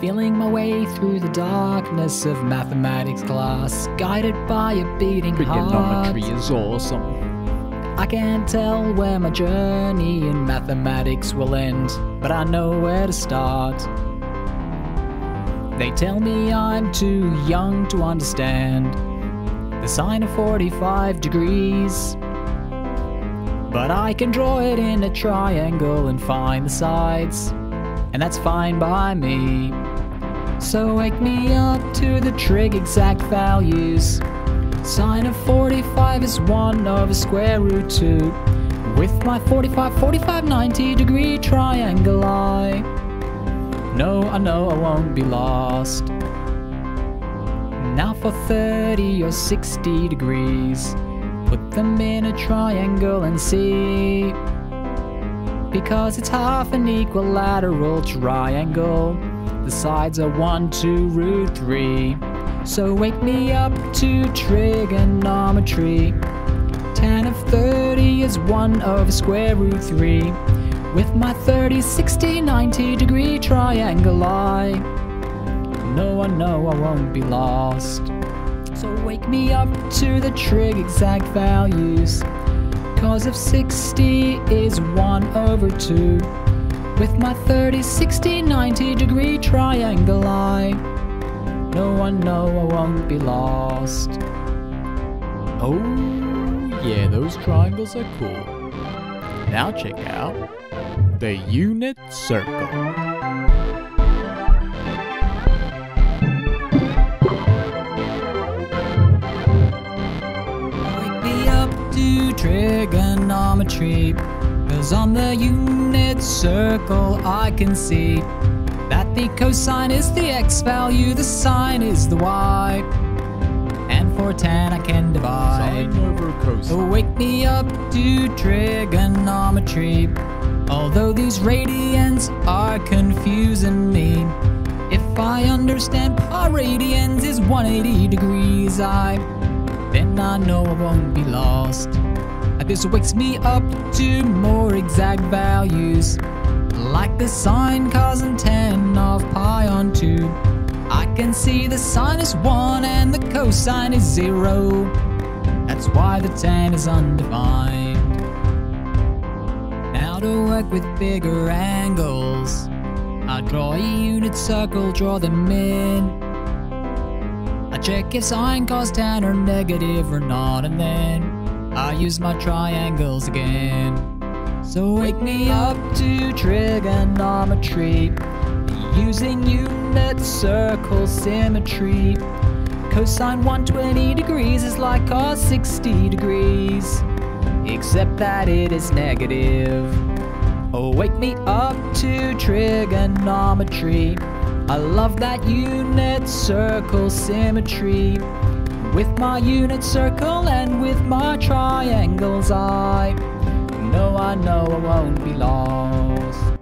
feeling my way through the darkness of mathematics class, guided by a beating heart. Trigonometry is awesome. I can't tell where my journey in mathematics will end, but I know where to start. They tell me I'm too young to understand the sine of 45 degrees, but I can draw it in a triangle and find the sides, and that's fine by me. So wake me up to the trig exact values. Sine of 45 is 1 over square root 2. With my 45, 90 degree triangle I know I won't be lost. Now for 30 or 60 degrees, put them in a triangle and see. Because it's half an equilateral triangle, the sides are 1, 2, root 3. So wake me up to trigonometry. Tan of 30 is 1 over square root 3. With my 30, 60, 90 degree triangle I know I won't be lost. So wake me up to the trig exact values. Cos of 60 is 1 over 2. With my 30, 60, 90 degree triangle I know I won't be lost. Oh yeah, those triangles are cool. Now check out the unit circle. Wake me up to trigonometry, 'cause on the unit circle I can see that the cosine is the x value, the sine is the y, and for tan I can divide. Sine over cosine. So wake me up to trigonometry. Although these radians are confusing me, if I understand par radians is 180 degrees then I know I won't be lost. This wakes me up to more exact values, like the sine, cos, and tan of pi on 2. I can see the sine is 1 and the cosine is 0. That's why the tan is undefined. Now to work with bigger angles, I draw a unit circle, draw them in. I check if sine, cos, tan are negative or not, and then I use my triangles again. So wake me up to trigonometry, using unit circle symmetry. Cosine 120 degrees is like cos 60 degrees, except that it is negative. Oh, wake me up to trigonometry. I love that unit circle symmetry. With my unit circle and with my triangles I know I won't be lost.